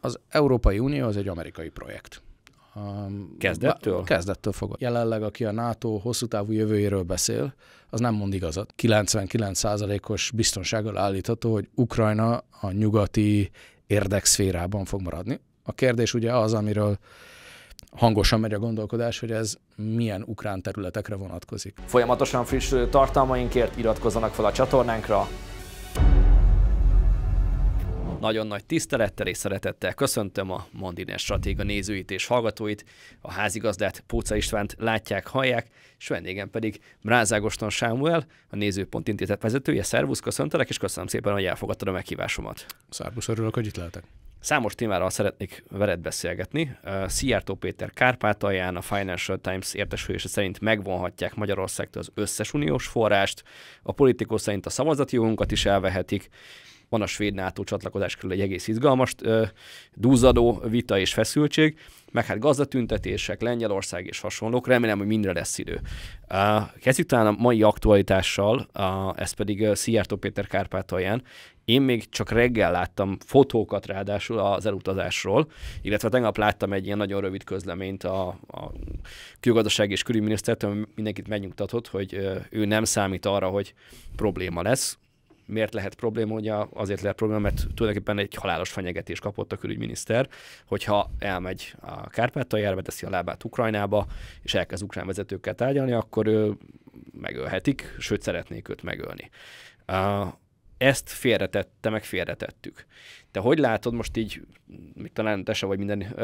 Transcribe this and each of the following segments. Az Európai Unió az egy amerikai projekt. Kezdettől? Kezdettől fogva. Jelenleg, aki a NATO hosszú távú jövőjéről beszél, az nem mond igazat. 99%-os biztonsággal állítható, hogy Ukrajna a nyugati érdekszférában fog maradni. A kérdés ugye az, amiről hangosan megy a gondolkodás, hogy ez milyen ukrán területekre vonatkozik. Folyamatosan friss tartalmainkért iratkozzanak fel a csatornánkra. Nagyon nagy tisztelettel és szeretettel köszöntöm a Mandiner Stratéga nézőit és hallgatóit, a házigazdát, Póca Istvánt látják, hallják, és vendégem pedig Mráz Ágoston Sámuel, a Nézőpont Intézet vezetője. Szervusz, köszöntelek, és köszönöm szépen, hogy elfogadtad a meghívásomat. Szervusz, örülök, hogy itt lehetek. Számos témáról szeretnék veled beszélgetni. Szijjártó Péter Kárpátalján a Financial Times értesülése szerint megvonhatják Magyarországtól az összes uniós forrást, a politikus szerint a szavazati jogunkat is elvehetik. Van a svéd NATO csatlakozás körül egy egész izgalmas dúzadó vita és feszültség, meg hát gazdatüntetések, Lengyelország és hasonlók. Remélem, hogy mindre lesz idő. Kezdjük talán a mai aktualitással, ez pedig Szijjártó Péter Kárpátalján. Én még csak reggel láttam fotókat ráadásul az elutazásról, illetve tegnap láttam egy ilyen nagyon rövid közleményt a külgazdaság és külügyminisztertől, mindenkit megnyugtatott, hogy ő nem számít arra, hogy probléma lesz. Miért lehet probléma? Ugye azért lehet probléma, mert tulajdonképpen egy halálos fenyegetés kapott a külügyminiszter, hogyha elmegy a Kárpátaljára, beteszi a lábát Ukrajnába, és elkezd ukrán vezetőkkel tárgyalni, akkor ő megölhetik, sőt szeretnék őt megölni. Ezt félretette, meg félretettük. Te hogy látod most így, még talán te se vagy minden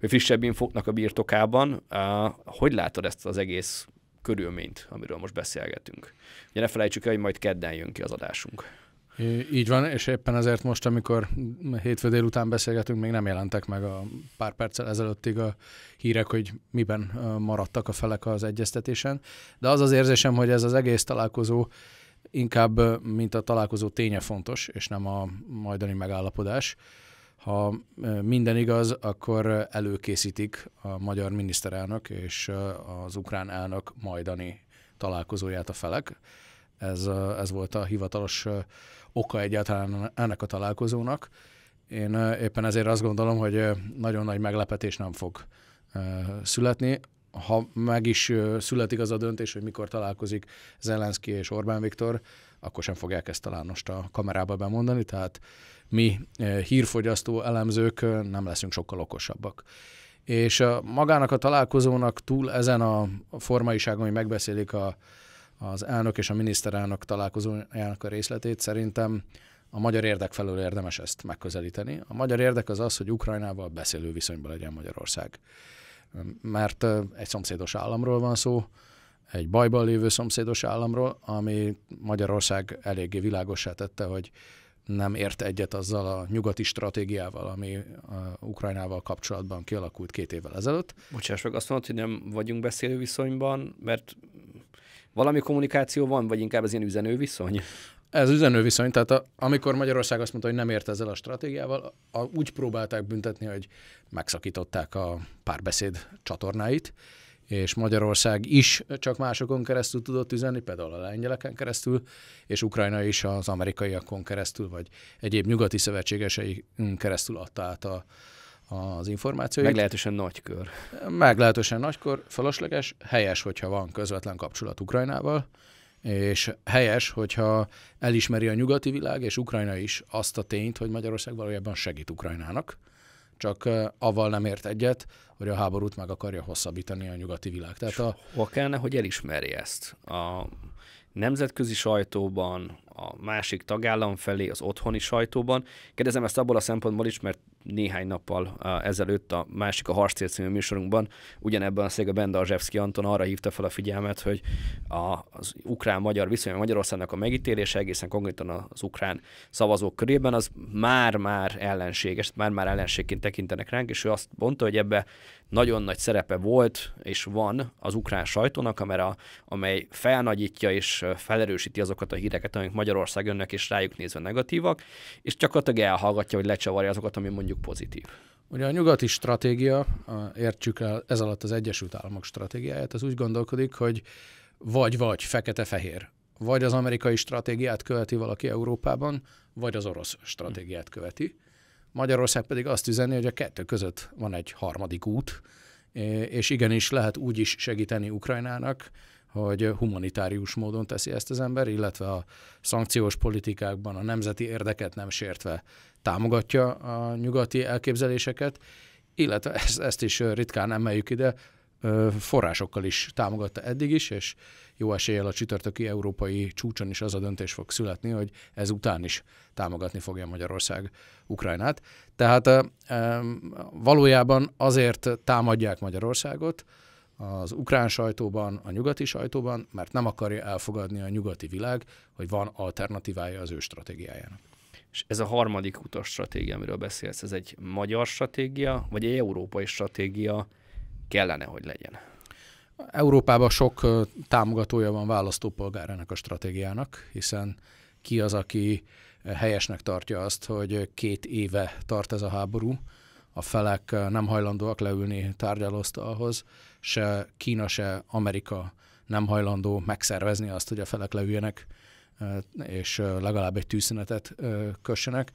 frissebb infóknak a birtokában, hogy látod ezt az egész körülményt, amiről most beszélgetünk? Ugye ne felejtsük el, hogy majd kedden jön ki az adásunk. Így van, és éppen ezért most, amikor hétfő délután beszélgetünk, még nem jelentek meg a pár perccel ezelőttig a hírek, hogy miben maradtak a felek az egyeztetésen. De az az érzésem, hogy ez az egész találkozó inkább, mint a találkozó ténye fontos, és nem a majdani megállapodás. Ha minden igaz, akkor előkészítik a magyar miniszterelnök és az ukrán elnök majdani találkozóját a felek. Ez volt a hivatalos oka egyáltalán ennek a találkozónak. Én éppen ezért azt gondolom, hogy nagyon nagy meglepetés nem fog születni. Ha meg is születik az a döntés, hogy mikor találkozik Zelenszky és Orbán Viktor, akkor sem fogják ezt talán most a kamerába bemondani, tehát mi hírfogyasztó elemzők nem leszünk sokkal okosabbak. És magának a találkozónak túl ezen a formaiságon, hogy megbeszélik az elnök és a miniszterelnök találkozójának a részletét, szerintem a magyar érdek felől érdemes ezt megközelíteni. A magyar érdek az az, hogy Ukrajnával beszélő viszonyban legyen Magyarország. Mert egy szomszédos államról van szó, egy bajban lévő szomszédos államról, ami Magyarország eléggé világossá tette, hogy nem ért egyet azzal a nyugati stratégiával, ami Ukrajnával kapcsolatban kialakult 2 évvel ezelőtt. Bocsáss meg, azt mondod, hogy nem vagyunk beszélő viszonyban, mert valami kommunikáció van, vagy inkább ez ilyen üzenő viszony? Ez üzenő viszony, tehát amikor Magyarország azt mondta, hogy nem ért ezzel a stratégiával, úgy próbálták büntetni, hogy megszakították a párbeszéd csatornáit, és Magyarország is csak másokon keresztül tudott üzenni, például a lengyeleken keresztül, és Ukrajna is az amerikaiakon keresztül, vagy egyéb nyugati szövetségesei keresztül adta át az információit. Meglehetősen nagykör. Meglehetősen nagykor, fölösleges, helyes, hogyha van közvetlen kapcsolat Ukrajnával, és helyes, hogyha elismeri a nyugati világ, és Ukrajna is azt a tényt, hogy Magyarország valójában segít Ukrajnának, csak avval nem ért egyet, hogy a háborút meg akarja hosszabbítani a nyugati világ. Tehát hol kellene, hogy elismerje ezt? A nemzetközi sajtóban, a másik tagállam felé, az otthoni sajtóban. Kérdezem ezt abból a szempontból is, mert néhány nappal ezelőtt a másik, a Harctér című műsorunkban ugyanebben a székben Bendarzsevszki Anton arra hívta fel a figyelmet, hogy az ukrán-magyar viszony, Magyarországnak a megítélése egészen konkrétan az ukrán szavazók körében az már-már ellenséges, már-már ellenségként tekintenek ránk, és ő azt mondta, hogy ebbe nagyon nagy szerepe volt és van az ukrán sajtónak, amely felnagyítja és felerősíti azokat a híreket, amik Magyarország önnek és rájuk nézve negatívak, és gyakorlatilag elhallgatja, hogy lecsavarja azokat, ami mondjuk pozitív. Ugye a nyugati stratégia, értsük el ez alatt az Egyesült Államok stratégiáját, az úgy gondolkodik, hogy vagy fekete-fehér, vagy az amerikai stratégiát követi valaki Európában, vagy az orosz stratégiát követi. Magyarország pedig azt üzeni, hogy a kettő között van egy harmadik út, és igenis lehet úgy is segíteni Ukrajnának, hogy humanitárius módon teszi ezt az ember, illetve a szankciós politikákban a nemzeti érdeket nem sértve támogatja a nyugati elképzeléseket, illetve ezt is ritkán emeljük ide, forrásokkal is támogatta eddig is, és jó eséllyel a csütörtöki európai csúcson is az a döntés fog születni, hogy ezután is támogatni fogja Magyarország Ukrajnát. Tehát valójában azért támadják Magyarországot az ukrán sajtóban, a nyugati sajtóban, mert nem akarja elfogadni a nyugati világ, hogy van alternatívája az ő stratégiájának. És ez a harmadik utas stratégia, amiről beszélsz, ez egy magyar stratégia, vagy egy európai stratégia kellene, hogy legyen? Európában sok támogatója van választópolgárának a stratégiának, hiszen ki az, aki helyesnek tartja azt, hogy 2 éve tart ez a háború, a felek nem hajlandóak leülni tárgyalóasztalhoz, se Kína, se Amerika nem hajlandó megszervezni azt, hogy a felek leüljenek, és legalább egy tűzszünetet kössenek,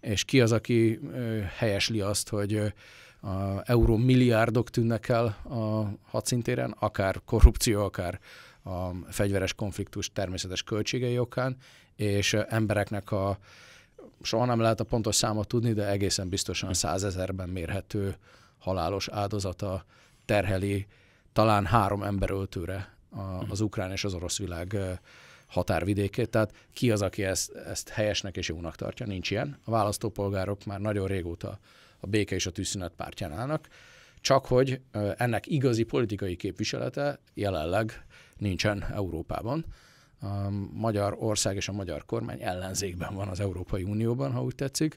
és ki az, aki helyesli azt, hogy eurómilliárdok tűnnek el a hadszintéren, akár korrupció, akár a fegyveres konfliktus természetes költségei okán, és embereknek soha nem lehet a pontos számot tudni, de egészen biztosan 100 000-ben mérhető halálos áldozata terheli talán 3 emberöltőre az ukrán és az orosz világ határvidékét. Tehát ki az, aki ezt helyesnek és jónak tartja? Nincs ilyen. A választópolgárok már nagyon régóta a béke és a tűzszünet pártján állnak, csak hogy ennek igazi politikai képviselete jelenleg nincsen Európában. A Magyarország és a magyar kormány ellenzékben van az Európai Unióban, ha úgy tetszik.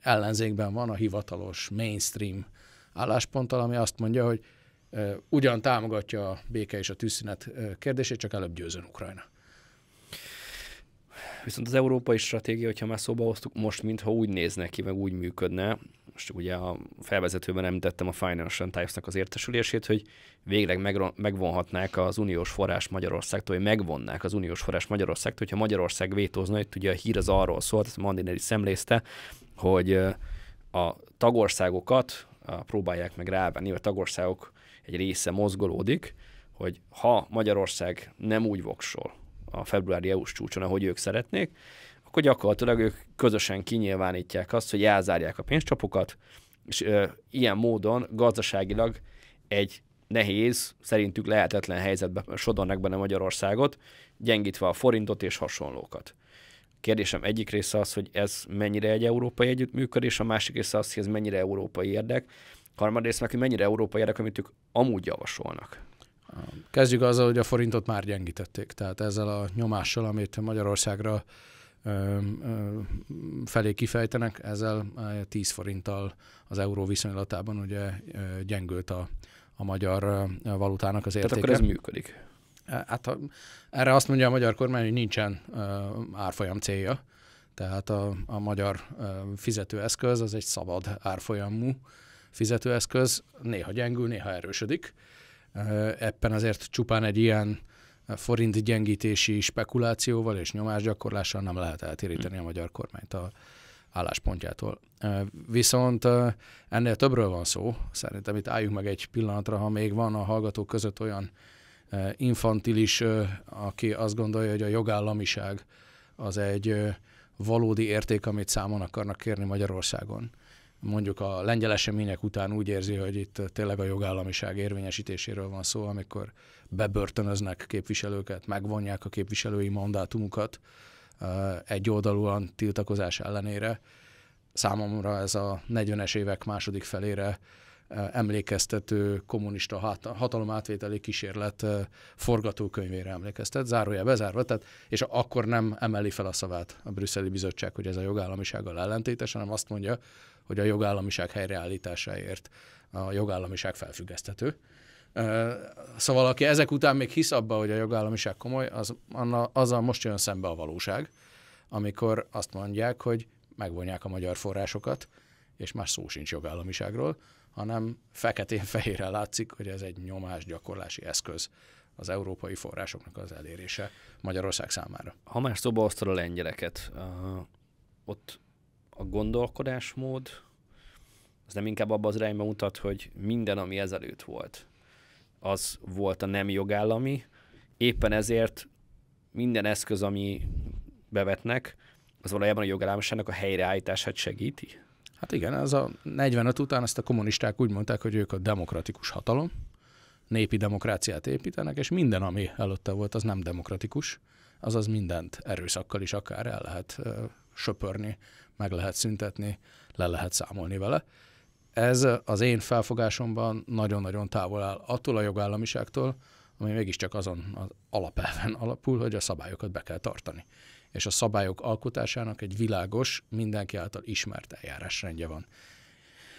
Ellenzékben van a hivatalos mainstream állásponttal, ami azt mondja, hogy ugyan támogatja a béke és a tűzszünet kérdését, csak előbb győzön Ukrajna. Viszont az európai stratégia, hogyha már szóba hoztuk, most mintha úgy nézne ki, meg úgy működne, most ugye a felvezetőben említettem a Financial Times-nak az értesülését, hogy végleg megvonhatnák az uniós forrás Magyarországtól, hogy megvonnák az uniós forrás Magyarországtól, hogyha Magyarország vétózna. Itt ugye a hír az arról szólt, ezt Mandiner is szemlézte, hogy a tagországokat próbálják meg rávenni, a tagországok egy része mozgolódik, hogy ha Magyarország nem úgy voksol a februári EU-s csúcson, ahogy ők szeretnék, akkor gyakorlatilag ők közösen kinyilvánítják azt, hogy elzárják a pénzcsapokat, és ilyen módon gazdaságilag egy nehéz, szerintük lehetetlen helyzetbe sodornak benne Magyarországot, gyengítve a forintot és hasonlókat. Kérdésem egyik része az, hogy ez mennyire egy európai együttműködés, a másik része az, hogy ez mennyire európai érdek, harmadrészt meg, hogy mennyire európai érdek, amit ők amúgy javasolnak. Kezdjük azzal, hogy a forintot már gyengítették. Tehát ezzel a nyomással, amit Magyarországra felé kifejtenek, ezzel 10 forinttal az euró viszonylatában ugye gyengült a magyar valutának az értéke. Tehát akkor ez működik? Hát erre azt mondja a magyar kormány, hogy nincsen árfolyam célja. Tehát a magyar fizetőeszköz az egy szabad árfolyamú fizetőeszköz. Néha gyengül, néha erősödik. Ebben azért csupán egy ilyen forint gyengítési spekulációval és nyomásgyakorlással nem lehet eltéríteni a magyar kormányt az álláspontjától. Viszont ennél többről van szó. Szerintem itt álljunk meg egy pillanatra, ha még van a hallgatók között olyan infantilis, aki azt gondolja, hogy a jogállamiság az egy valódi érték, amit számon akarnak kérni Magyarországon. Mondjuk a lengyel események után úgy érzi, hogy itt tényleg a jogállamiság érvényesítéséről van szó, amikor bebörtönöznek képviselőket, megvonják a képviselői mandátumukat egyoldalúan tiltakozás ellenére. Számomra ez a 40-es évek második felére emlékeztető kommunista hatalomátvételi kísérlet forgatókönyvére emlékeztet, zárója bezárva, tehát, és akkor nem emeli fel a szavát a brüsszeli bizottság, hogy ez a jogállamisággal ellentétes, hanem azt mondja, hogy a jogállamiság helyreállításáért a jogállamiság felfüggeszthető. Szóval aki ezek után még hisz abba, hogy a jogállamiság komoly, azzal most jön szembe a valóság, amikor azt mondják, hogy megvonják a magyar forrásokat, és már szó sincs jogállamiságról, hanem feketén-fehérre látszik, hogy ez egy nyomásgyakorlási eszköz az európai forrásoknak az elérése Magyarország számára. Ha már szóba hoztad a lengyeleket, ott a gondolkodásmód az nem inkább abba az irányba mutat, hogy minden, ami ezelőtt volt, az volt a nem jogállami. Éppen ezért minden eszköz, ami bevetnek, az valójában a jogállamiságnak a helyreállítását segíti. Hát igen, ez a 45 után ezt a kommunisták úgy mondták, hogy ők a demokratikus hatalom, népi demokráciát építenek, és minden, ami előtte volt, az nem demokratikus, azaz mindent erőszakkal is akár el lehet söpörni, meg lehet szüntetni, le lehet számolni vele. Ez az én felfogásomban nagyon-nagyon távol áll attól a jogállamiságtól, ami mégiscsak azon az alapelven alapul, hogy a szabályokat be kell tartani. És a szabályok alkotásának egy világos, mindenki által ismert eljárásrendje van.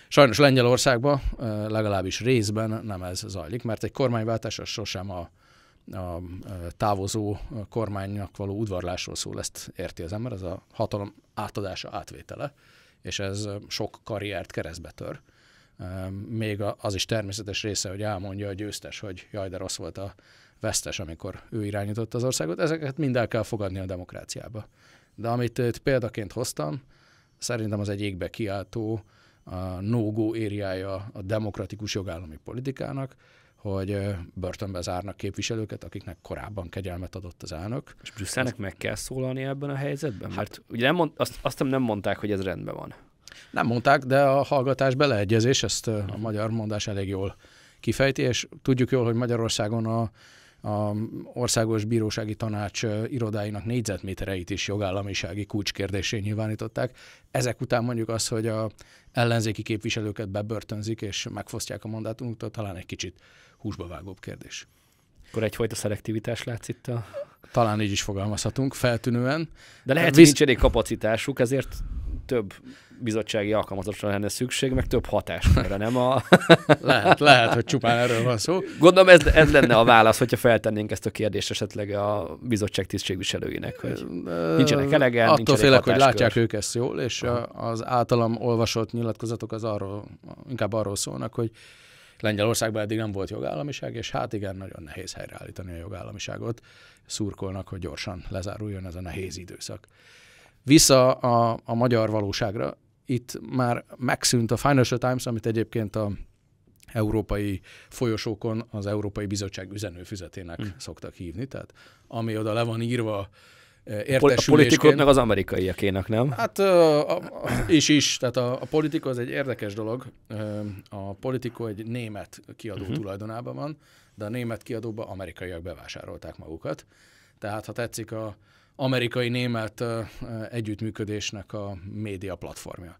Sajnos Lengyelországban legalábbis részben nem ez zajlik, mert egy kormányváltás az sosem a távozó kormánynak való udvarlásról szól, ezt érti az ember, ez a hatalom átadása, átvétele, és ez sok karriert keresztbe tör. Még az is természetes része, hogy elmondja a győztes, hogy jaj, de rossz volt a vesztes, amikor ő irányította az országot. Ezeket mind el kell fogadni a demokráciába. De amit itt példaként hoztam, szerintem az egy égbe kiáltó no-go ériája a demokratikus jogállami politikának, hogy börtönbe zárnak képviselőket, akiknek korábban kegyelmet adott az elnök. És Brüsszelnek meg kell szólalni ebben a helyzetben? Hát, mert ugye azt nem mondták, hogy ez rendben van. Nem mondták, de a hallgatás beleegyezés, ezt a magyar mondás elég jól kifejti, és tudjuk jól, hogy Magyarországon a Országos Bírósági Tanács irodáinak négyzetmétereit is jogállamisági kulcskérdésé nyilvánították. Ezek után mondjuk az, hogy az ellenzéki képviselőket bebörtönzik és megfosztják a mandátumuktól, talán egy kicsit húsba vágóbb kérdés. Akkor egyfajta szelektivitás látsz itt a... Talán így is fogalmazhatunk, feltűnően. De lehet, hogy nincs elég kapacitásuk, ezért több bizottsági alkalmazottra lenne szükség, meg több hatáskörre, nem a... Lehet, hogy csupán erről van szó. Gondolom ez lenne a válasz, hogyha feltennénk ezt a kérdést esetleg a bizottság tisztségviselőinek, hogy nincsenek elegen, attól félek, hogy látják ők ezt jól, és az általam olvasott nyilatkozatok az arról, inkább arról szólnak, hogy Lengyelországban eddig nem volt jogállamiság, és hát igen, nagyon nehéz helyreállítani a jogállamiságot. Szurkolnak, hogy gyorsan lezáruljon ez a nehéz időszak. Vissza a magyar valóságra. Itt már megszűnt a Financial Times, amit egyébként az európai folyosókon az Európai Bizottság üzenőfüzetének szoktak hívni. Tehát ami oda le van írva értesülésként. A politikoknak az amerikaiakének, nem? Hát is. Tehát a Politico az egy érdekes dolog. A Politico egy német kiadó tulajdonában van, de a német kiadóban amerikaiak bevásárolták magukat. Tehát ha tetszik a amerikai-német együttműködésnek a média platformja.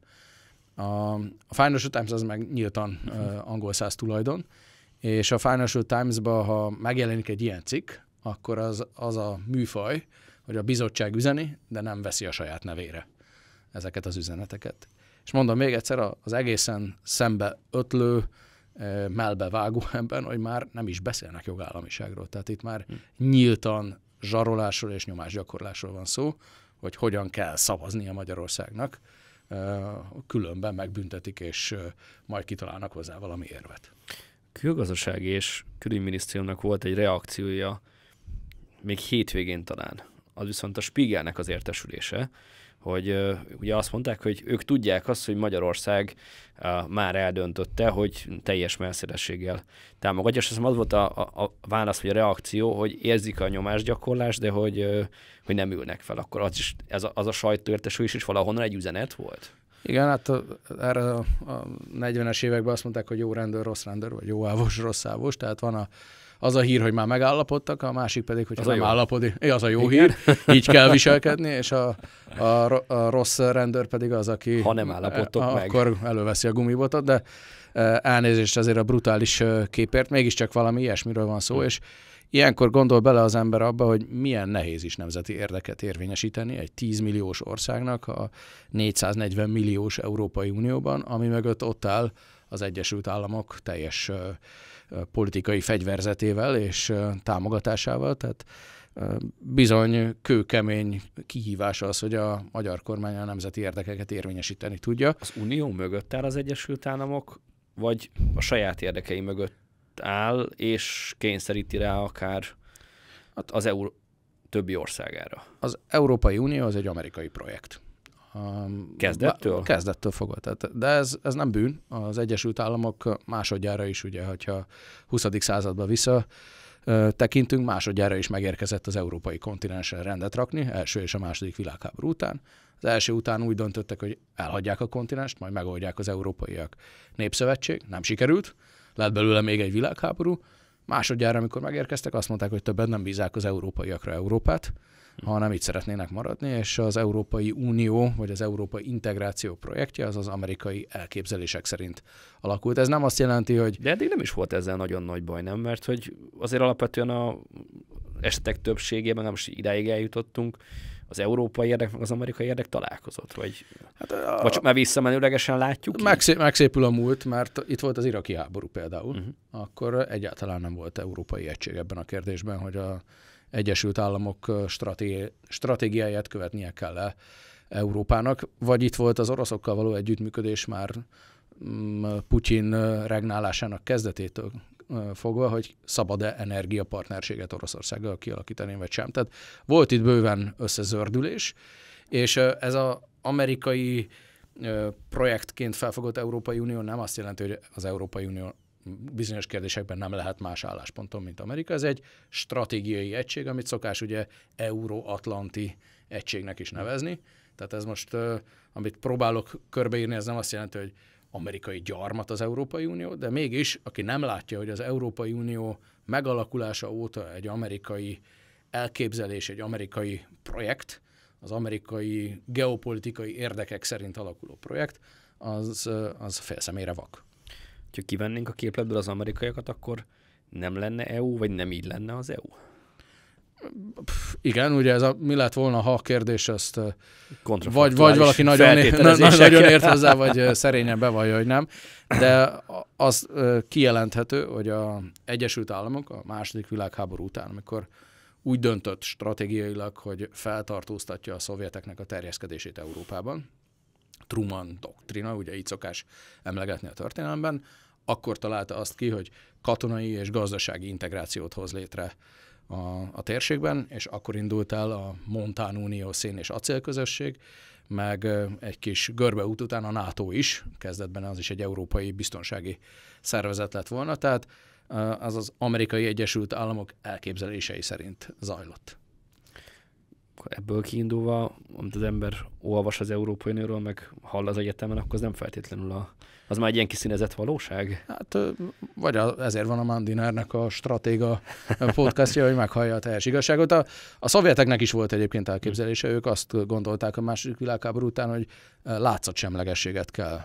A Financial Times az meg nyíltan angol száz tulajdon, és a Financial Times-ban, ha megjelenik egy ilyen cikk, akkor az a műfaj, hogy a bizottság üzeni, de nem veszi a saját nevére ezeket az üzeneteket. És mondom még egyszer, az egészen szembe ötlő, melbevágó ebben, hogy már nem is beszélnek jogállamiságról. Tehát itt már nyíltan zsarolásról és nyomásgyakorlásról van szó, hogy hogyan kell szavazni a Magyarországnak, különben megbüntetik, és majd kitalálnak hozzá valami érvet. Külgazdasági és Külügyminisztériumnak volt egy reakciója, még hétvégén talán, az viszont a Spiegelnek az értesülése, hogy ugye azt mondták, hogy ők tudják azt, hogy Magyarország már eldöntötte, hogy teljes melszerességgel támogatja, és azt hiszem az volt a válasz, hogy a reakció, hogy érzik a nyomásgyakorlást, de hogy nem ülnek fel. Akkor az is, az a sajtóértesülés is valahonnan egy üzenet volt? Igen, hát erre a 40-es években azt mondták, hogy jó rendőr, rossz rendőr, vagy jó ávos, rossz ávos, tehát van az a hír, hogy már megállapodtak, a másik pedig, hogy nem állapodik. Az a jó hír, így kell viselkedni, és a rossz rendőr pedig az, aki... Ha nem állapodtok meg. Akkor előveszi a gumibotot, de elnézést azért a brutális képért, mégiscsak valami ilyesmiről van szó, és ilyenkor gondol bele az ember abba, hogy milyen nehéz is nemzeti érdeket érvényesíteni egy 10 milliós országnak a 440 milliós Európai Unióban, ami mögött ott áll az Egyesült Államok teljes politikai fegyverzetével és támogatásával, tehát bizony kőkemény kihívás az, hogy a magyar kormány a nemzeti érdekeket érvényesíteni tudja. Az Unió mögött áll az Egyesült Államok, vagy a saját érdekei mögött áll, és kényszeríti rá akár az EU többi országára? Az Európai Unió az egy amerikai projekt. Kezdettől fogva. Tehát, de ez nem bűn. Az Egyesült Államok másodjára is, ugye, hogyha 20. századba vissza tekintünk, másodjára is megérkezett az európai kontinensen rendet rakni, első és a második világháború után. Az első után úgy döntöttek, hogy elhagyják a kontinenst, majd megoldják az európaiak. Népszövetség, nem sikerült, lett belőle még egy világháború. Másodjára, amikor megérkeztek, azt mondták, hogy többet nem bízák az európaiakra Európát, hanem itt szeretnének maradni, és az Európai Unió, vagy az Európai Integráció projektje az az amerikai elképzelések szerint alakult. Ez nem azt jelenti, hogy... De eddig nem is volt ezzel nagyon nagy baj, nem? Mert hogy azért alapvetően az esetek többségében nem is idáig eljutottunk, az európai érdek, meg az amerikai érdek találkozott, vagy, vagy csak már visszamenőlegesen látjuk? Megszépül a múlt, mert itt volt az iraki háború például, akkor egyáltalán nem volt európai egység ebben a kérdésben, hogy az Egyesült Államok stratégiáját követnie kell le Európának, vagy itt volt az oroszokkal való együttműködés már Putyin regnálásának kezdetétől fogva, hogy szabad-e energiapartnerséget Oroszországgal kialakítani, vagy sem. Tehát volt itt bőven összezördülés, és ez az amerikai projektként felfogott Európai Unió nem azt jelenti, hogy az Európai Unió bizonyos kérdésekben nem lehet más állásponton, mint Amerika. Ez egy stratégiai egység, amit szokás ugye euróatlanti egységnek is nevezni. Tehát ez most, amit próbálok körbeírni, ez nem azt jelenti, hogy amerikai gyarmat az Európai Unió, de mégis, aki nem látja, hogy az Európai Unió megalakulása óta egy amerikai elképzelés, egy amerikai projekt, az amerikai geopolitikai érdekek szerint alakuló projekt, az félszemére vak. Ha kivennénk a képletből az amerikaiakat, akkor nem lenne EU, vagy nem így lenne az EU? Igen, ugye ez a mi lett volna, ha a kérdés, azt vagy valaki nagyon ért hozzá, vagy szerényen bevallja, hogy nem. De az kijelenthető, hogy az Egyesült Államok a második világháború után, amikor úgy döntött stratégiailag, hogy feltartóztatja a szovjeteknek a terjeszkedését Európában, Truman doktrina, ugye így szokás emlegetni a történelemben, akkor találta azt ki, hogy katonai és gazdasági integrációt hoz létre a térségben, és akkor indult el a Montán Unió szén- és acélközösség, meg egy kis görbeút után a NATO is, kezdetben az is egy európai biztonsági szervezet lett volna, tehát az az amerikai Egyesült Államok elképzelései szerint zajlott. Ebből kiindulva, amit az ember olvas az Európai Unióról, meg hall az egyetemen, akkor az nem feltétlenül az már egy ilyen kiszínezett valóság? Hát, vagy ezért van a Mandinernek a Stratéga podcastja, hogy meghallja a teljes igazságot. A szovjeteknek is volt egyébként elképzelése, ők azt gondolták a második világháború után, hogy látszatsemlegességet kell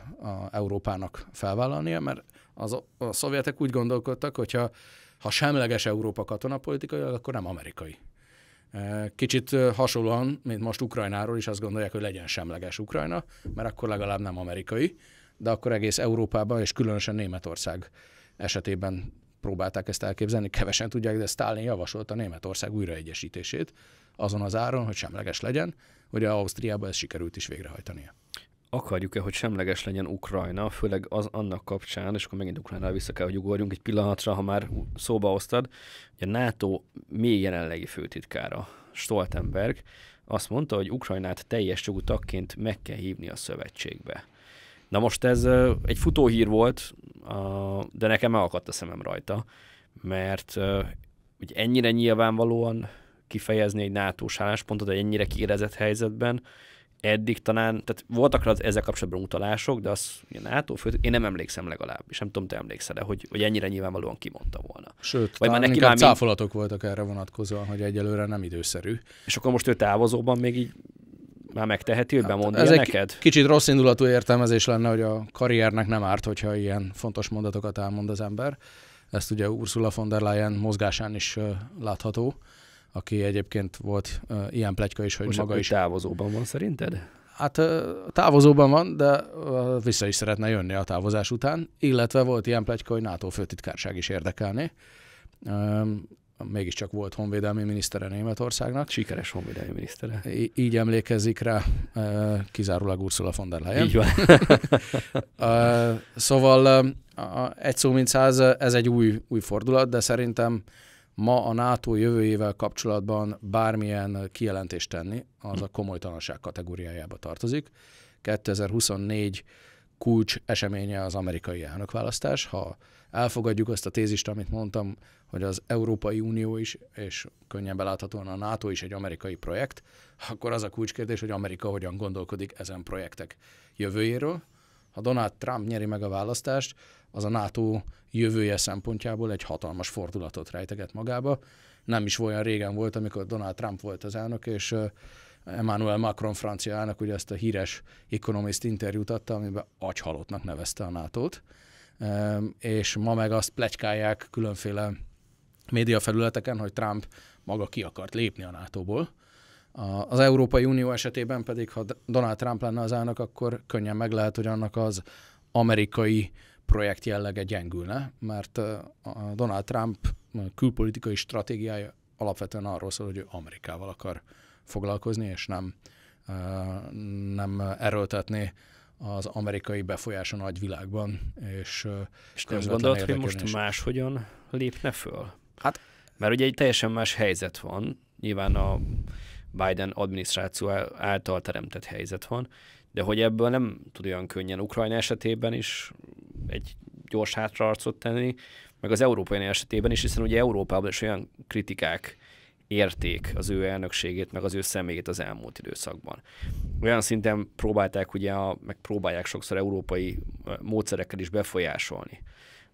Európának felvállalnia, mert a szovjetek úgy gondolkodtak, hogy ha semleges Európa katonapolitikai, akkor nem amerikai. Kicsit hasonlóan, mint most Ukrajnáról is azt gondolják, hogy legyen semleges Ukrajna, mert akkor legalább nem amerikai, de akkor egész Európában és különösen Németország esetében próbálták ezt elképzelni. Kevesen tudják, de Sztálin javasolta Németország újraegyesítését azon az áron, hogy semleges legyen, hogy Ausztriában ezt sikerült is végrehajtania. Akarjuk-e, hogy semleges legyen Ukrajna, főleg az annak kapcsán, és akkor megint Ukrajnára vissza kell, hogy ugorjunk egy pillanatra, ha már szóba hoztad, hogy a NATO még jelenlegi főtitkára, Stoltenberg, azt mondta, hogy Ukrajnát teljes jogú tagként meg kell hívni a szövetségbe. Na most ez egy futóhír volt, de nekem elakadt a szemem rajta, mert ugye ennyire nyilvánvalóan kifejezni egy NATO-s álláspontot, egy ennyire kiérezett helyzetben, eddig talán, tehát voltak az ezzel kapcsolatban utalások, de az NATO főt, én nem emlékszem legalábbis, nem tudom, te emlékszel-e, hogy ennyire nyilvánvalóan kimondta volna. Sőt, vagy már inkább cáfolatok voltak erre vonatkozóan, hogy egyelőre nem időszerű. És akkor most ő távozóban még így már megteheti, hogy bemondja neked? Kicsit rossz indulatú értelmezés lenne, hogy a karriernek nem árt, hogyha ilyen fontos mondatokat elmond az ember. Ezt ugye Ursula von der Leyen mozgásán is látható, aki egyébként volt ilyen pletyka is, hogy most maga is... távozóban van szerinted? Hát távozóban van, de vissza is szeretne jönni a távozás után, illetve volt ilyen pletyka, hogy NATO főtitkárság is érdekelné. Mégiscsak volt honvédelmi minisztere Németországnak. Sikeres honvédelmi minisztere. Így emlékezik rá kizárólag Ursula von der Leyen. Így van. Szóval egy szó mint száz, ez egy új fordulat, de szerintem ma a NATO jövőjével kapcsolatban bármilyen kijelentést tenni, az a komolytalanság kategóriájába tartozik. 2024 kulcs eseménye az amerikai elnökválasztás. Ha elfogadjuk azt a tézist, amit mondtam, hogy az Európai Unió is, és könnyen beláthatóan a NATO is egy amerikai projekt, akkor az a kulcskérdés, hogy Amerika hogyan gondolkodik ezen projektek jövőjéről. Ha Donald Trump nyeri meg a választást, az a NATO jövője szempontjából egy hatalmas fordulatot rejteget magába. Nem is olyan régen volt, amikor Donald Trump volt az elnök, és Emmanuel Macron francia elnök ugye ezt a híres Economist interjút adta, amiben agyhalottnak nevezte a NATO-t, és ma meg azt pletykálják különféle médiafelületeken, hogy Trump maga ki akart lépni a NATO-ból. Az Európai Unió esetében pedig, ha Donald Trump lenne az elnök, akkor könnyen meg lehet, hogy annak az amerikai projekt jellege gyengülne, mert a Donald Trump külpolitikai stratégiája alapvetően arról szól, hogy ő Amerikával akar foglalkozni, és nem erőltetni az amerikai befolyás a nagyvilágban. És nem gondolod, hogy most máshogyan lépne föl? Hát, mert ugye egy teljesen más helyzet van, nyilván a Biden adminisztráció által teremtett helyzet van, de hogy ebből nem tud olyan könnyen Ukrajna esetében is egy gyors hátraarcot tenni, meg az Európai Unió esetében is, hiszen ugye Európában is olyan kritikák érték az ő elnökségét, meg az ő személyét az elmúlt időszakban. Olyan szinten próbálták ugye, meg próbálják sokszor európai módszerekkel is befolyásolni,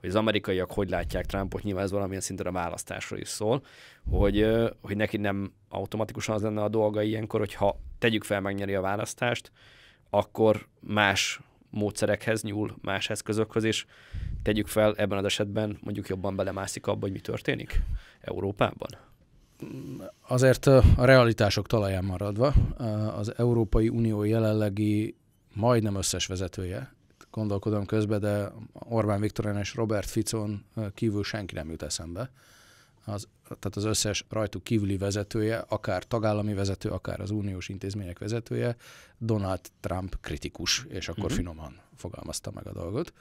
hogy az amerikaiak hogy látják Trumpot, nyilván ez valamilyen szinten a választásról is szól, hogy neki nem automatikusan az lenne a dolga ilyenkor, hogyha tegyük fel, megnyeri a választást, akkor más módszerekhez nyúl, más eszközökhöz, és tegyük fel ebben az esetben mondjuk jobban belemászik abba, hogy mi történik Európában. Azért a realitások talaján maradva, az Európai Unió jelenlegi majdnem összes vezetője, gondolkodom közben, de Orbán Viktoron és Robert Ficon kívül senki nem jut eszembe. Tehát az összes rajtuk kívüli vezetője, akár tagállami vezető, akár az uniós intézmények vezetője, Donald Trump kritikus, és akkor finoman fogalmazta meg a dolgot.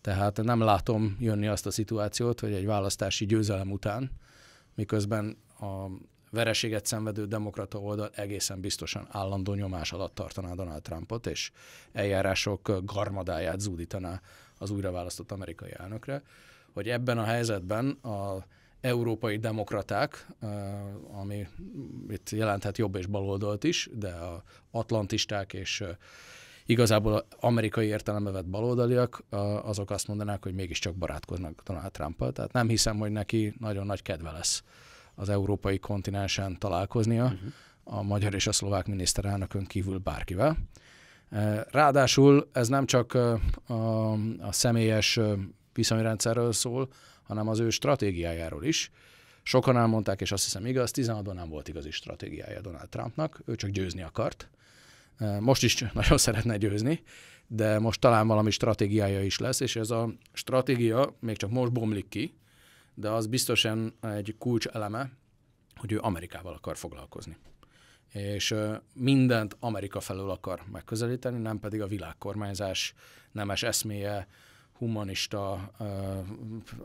Tehát nem látom jönni azt a szituációt, hogy egy választási győzelem után, miközben a vereséget szenvedő demokrata oldal egészen biztosan állandó nyomás alatt tartaná Donald Trumpot, és eljárások garmadáját zúdítaná az újraválasztott amerikai elnökre, hogy ebben a helyzetben az európai demokraták, ami itt jelenthet jobb és baloldalt is, de az atlantisták és igazából az amerikai értelembe vett baloldaliak, azok azt mondanák, hogy mégiscsak barátkoznak Donald Trumpal. Tehát nem hiszem, hogy neki nagyon nagy kedve lesz az európai kontinensen találkoznia a magyar és a szlovák miniszterelnökön kívül bárkivel. Ráadásul ez nem csak a személyes viszonyrendszerről szól, hanem az ő stratégiájáról is. Sokan elmondták, és azt hiszem igaz, 16-ban nem volt igazi stratégiája Donald Trumpnak, ő csak győzni akart. Most is nagyon szeretne győzni, de most talán valami stratégiája is lesz, és ez a stratégia még csak most bomlik ki, de az biztosan egy kulcs eleme, hogy ő Amerikával akar foglalkozni. És mindent Amerika felől akar megközelíteni, nem pedig a világkormányzás nemes eszméje, humanista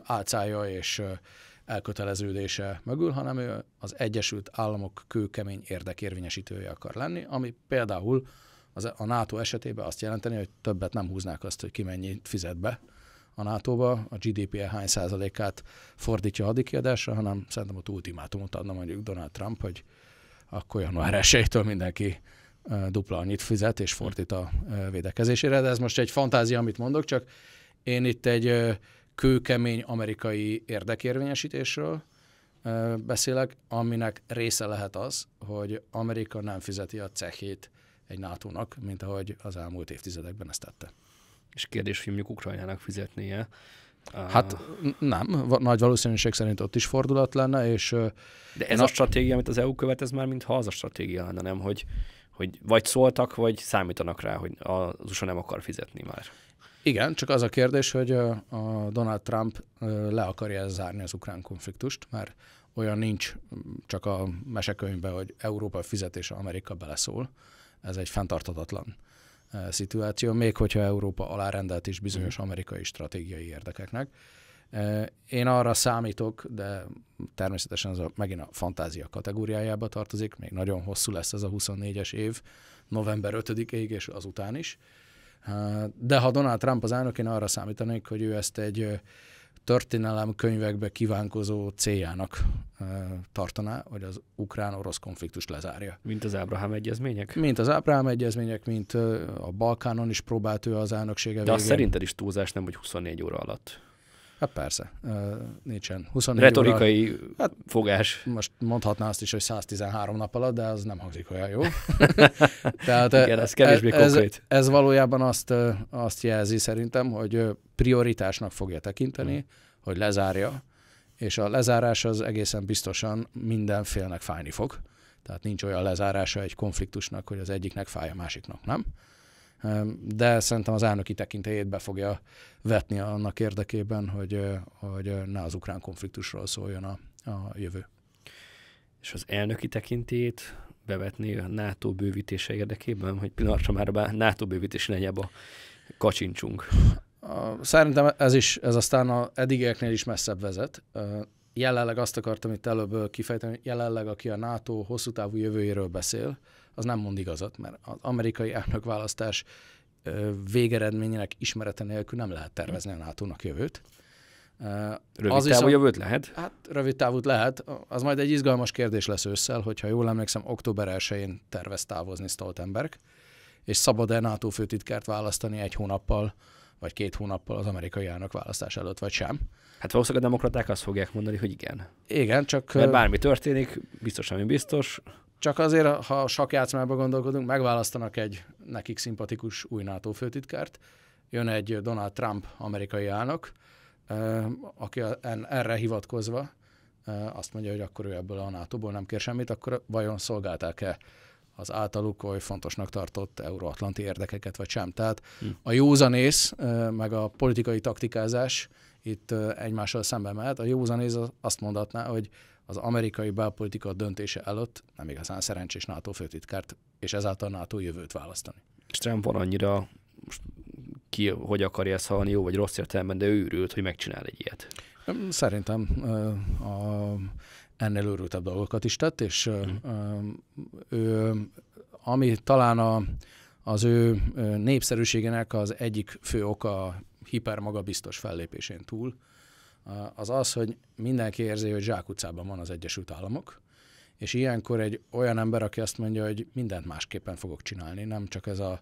álcája és elköteleződése mögül, hanem ő az Egyesült Államok kőkemény érdekérvényesítője akar lenni, ami például a NATO esetében azt jelenteni, hogy többet nem húznák azt, hogy ki mennyit fizet be a NATO-ba, a GDP-e hány százalékát fordítja hadikiadásra, hanem szerintem ott ultimátumot adna mondjuk Donald Trump, hogy akkor január 1-től mindenki dupla annyit fizet és fordít a védekezésére, de ez most egy fantázia, amit mondok, csak én itt egy kőkemény amerikai érdekérvényesítésről beszélek, aminek része lehet az, hogy Amerika nem fizeti a cehét egy NATO-nak, mint ahogy az elmúlt évtizedekben ezt tette. És kérdés, hogy mondjuk Ukrajnának fizetnie? Hát nem, nagy valószínűség szerint ott is fordulat lenne, és... De ez a stratégia, amit az EU követ, ez már mintha az a stratégia lenne, nem, hogy vagy szóltak, vagy számítanak rá, hogy az USA nem akar fizetni már. Igen, csak az a kérdés, hogy a Donald Trump le akarja zárni az ukrán konfliktust, mert olyan nincs csak a mesekönyvben, hogy Európa fizetése Amerika beleszól. Ez egy fenntarthatatlan szituáció, még hogyha Európa alárendelt is bizonyos amerikai stratégiai érdekeknek. Én arra számítok, de természetesen ez megint a fantázia kategóriájába tartozik, még nagyon hosszú lesz ez a 24-es év, november 5-ig és azután is. De ha Donald Trump az elnök, én arra számítanék, hogy ő ezt egy történelemkönyvekbe kívánkozó céljának tartaná, hogy az ukrán-orosz konfliktust lezárja. Mint az Ábrahám egyezmények? Mint az Ábrahám egyezmények, mint a Balkánon is próbált ő az elnöksége végén. De azt szerinted is túlzás nem, hogy 24 óra alatt? Hát persze, nincsen. 24 retorikai óra, hát fogás. Most mondhatná azt is, hogy 113 nap alatt, de az nem hangzik olyan jó. Tehát igen, ez kevésbé konkrét. Ez valójában azt jelzi szerintem, hogy prioritásnak fogja tekinteni, hogy lezárja, és a lezárás az egészen biztosan minden félnek fájni fog. Tehát nincs olyan lezárása egy konfliktusnak, hogy az egyiknek fáj, a másiknak nem. De szerintem az elnöki tekintélyét be fogja vetni annak érdekében, hogy ne az ukrán konfliktusról szóljon a jövő. És az elnöki tekintélyét bevetni a NATO bővítése érdekében, hogy pillanatra már a NATO bővítés irányába kacsincsunk. Szerintem ez aztán a eddigieknél is messzebb vezet. Jelenleg azt akartam itt előbb kifejteni, hogy jelenleg aki a NATO hosszú távú jövőjéről beszél, az nem mond igazat, mert az amerikai elnökválasztás végeredményének ismerete nélkül nem lehet tervezni a NATO-nak jövőt. Rövid távú jövőt lehet? Hát rövid távút lehet. Az majd egy izgalmas kérdés lesz ősszel, hogyha jól emlékszem, október 1-én tervez távozni Stoltenberg, és szabad-e NATO főtitkárt választani egy hónappal, vagy két hónappal az amerikai elnökválasztás előtt, vagy sem. Hát valószínűleg a demokraták azt fogják mondani, hogy igen. Igen, csak... Mert bármi történik, biztos, ami biztos. Csak azért, ha sakjátszmába gondolkodunk, megválasztanak egy nekik szimpatikus új NATO főtitkárt, jön egy Donald Trump amerikai elnök, aki erre hivatkozva azt mondja, hogy akkor ő ebből a NATO-ból nem kér semmit, akkor vajon szolgálták-e az általuk oly fontosnak tartott euróatlanti érdekeket, vagy sem. Tehát a józanész, meg a politikai taktikázás itt egymással szembe mehet. A józanész azt mondatná, hogy az amerikai belpolitika döntése előtt nem igazán szerencsés NATO főtitkárt, és ezáltal NATO jövőt választani. És Trump van annyira, most ki hogy akarja ezt hallani, jó vagy rossz értelemben, de ő őrült, hogy megcsinál egy ilyet. Szerintem ennél őrültebb dolgokat is tett, és ami talán az ő népszerűségének az egyik fő oka hipermagabiztos fellépésén túl, az, hogy mindenki érzi, hogy zsákutcában van az Egyesült Államok, és ilyenkor egy olyan ember, aki azt mondja, hogy mindent másképpen fogok csinálni, nem csak ez a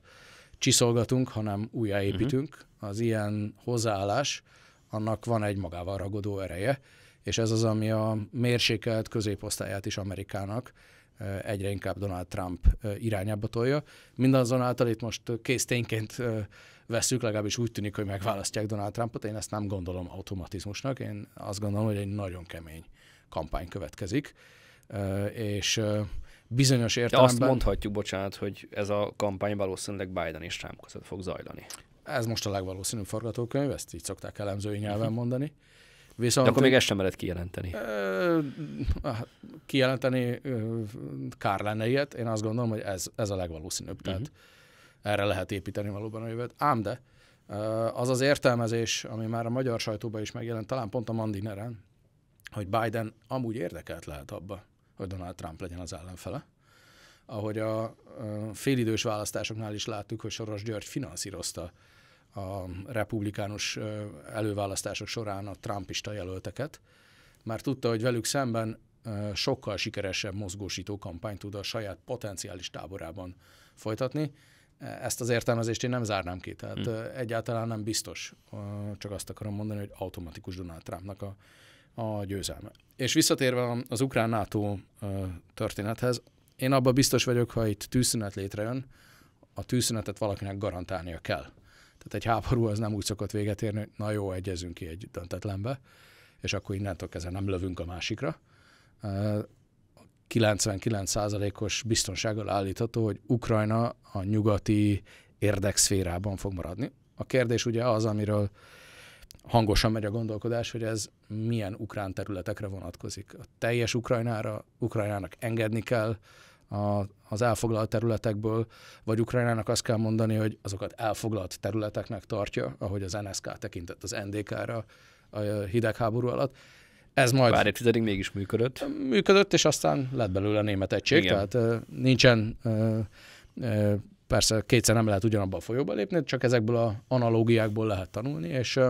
csiszolgatunk, hanem újjáépítünk, az ilyen hozzáállás, annak van egy magával ragadó ereje, és ez az, ami a mérsékelt középosztályát is Amerikának egyre inkább Donald Trump irányába tolja. Mindazonáltal itt most késztényként vesszük, legalábbis úgy tűnik, hogy megválasztják Donald Trumpot. Én ezt nem gondolom automatizmusnak, én azt gondolom, hogy egy nagyon kemény kampány következik, és bizonyos értelemben... De azt mondhatjuk, bocsánat, hogy ez a kampány valószínűleg Biden és Trump között fog zajlani. Ez most a legvalószínűbb forgatókönyv, ezt így szokták elemzői nyelven mondani. Viszont, de akkor még ezt sem mered kijelenteni. Kijelenteni kár lenne ilyet. Én azt gondolom, hogy ez a legvalószínűbb. Tehát erre lehet építeni valóban a jövőt. Ám de az az értelmezés, ami már a magyar sajtóban is megjelent, talán pont a Mandineren, hogy Biden amúgy érdekelt lehet abba, hogy Donald Trump legyen az ellenfele. Ahogy a félidős választásoknál is láttuk, hogy Soros György finanszírozta a republikánus előválasztások során a trumpista jelölteket, már tudta, hogy velük szemben sokkal sikeresebb mozgósító kampányt tud a saját potenciális táborában folytatni. Ezt az értelmezést én nem zárnám ki, tehát egyáltalán nem biztos, csak azt akarom mondani, hogy automatikus Donald Trumpnak a győzelme. És visszatérve az ukrán-NATO történethez, én abban biztos vagyok, ha itt tűzszünet létrejön, a tűzszünetet valakinek garantálnia kell. Tehát egy háború az nem úgy szokott véget érni, hogy na jó, egyezünk ki egy döntetlenbe, és akkor innentől kezdve nem lövünk a másikra. 99%-os biztonsággal állítható, hogy Ukrajna a nyugati érdekszférában fog maradni. A kérdés ugye az, amiről hangosan megy a gondolkodás, hogy ez milyen ukrán területekre vonatkozik. A teljes Ukrajnára, Ukrajnának engedni kell az elfoglalt területekből, vagy Ukrajnának azt kell mondani, hogy azokat elfoglalt területeknek tartja, ahogy az NSZK tekintett az NDK-ra, a hidegháború alatt. Ez majd pár évtizedig mégis működött. Működött, és aztán lett belőle a német egység. Igen. Tehát nincsen, persze kétszer nem lehet ugyanabban a folyóba lépni, csak ezekből az analógiákból lehet tanulni, és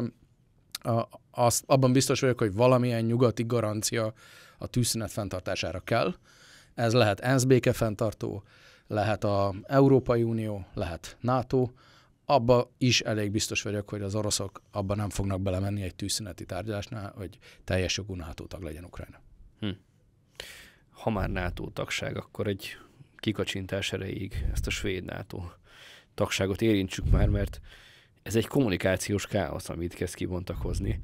abban biztos vagyok, hogy valamilyen nyugati garancia a tűzszünet fenntartására kell. Ez lehet ENSZ békefenntartó, lehet az Európai Unió, lehet NATO. Abba is elég biztos vagyok, hogy az oroszok abban nem fognak belemenni egy tűzszüneti tárgyalásnál, hogy teljes jogú NATO tag legyen Ukrajna. Ha már NATO tagság, akkor egy kikacsintás erejéig ezt a svéd NATO tagságot érintsük már, mert ez egy kommunikációs káosz, amit kezd kibontakozni.